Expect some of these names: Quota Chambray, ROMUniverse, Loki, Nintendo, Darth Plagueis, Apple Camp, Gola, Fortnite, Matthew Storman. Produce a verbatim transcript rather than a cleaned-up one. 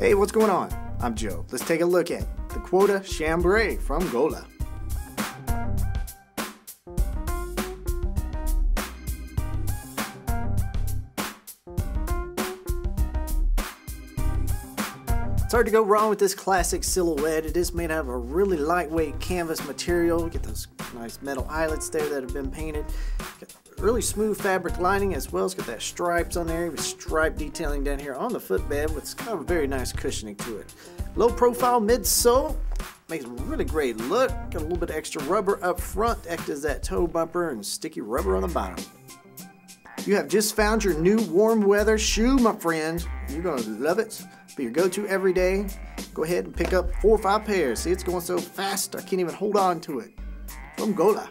Hey, what's going on? I'm Joe. Let's take a look at the Quota Chambray from Gola. It's hard to go wrong with this classic silhouette. It is made out of a really lightweight canvas material. You get those nice metal eyelets there that have been painted. Got really smooth fabric lining as well. It's got that stripes on there, even stripe detailing down here on the footbed with kind of a very nice cushioning to it. Low profile midsole. Makes a really great look. Got a little bit of extra rubber up front to act as that toe bumper and sticky rubber on the bottom. You have just found your new warm weather shoe, my friend. You're gonna love it. Be your go-to every day. Go ahead and pick up four or five pairs. See, it's going so fast, I can't even hold on to it. From Gola.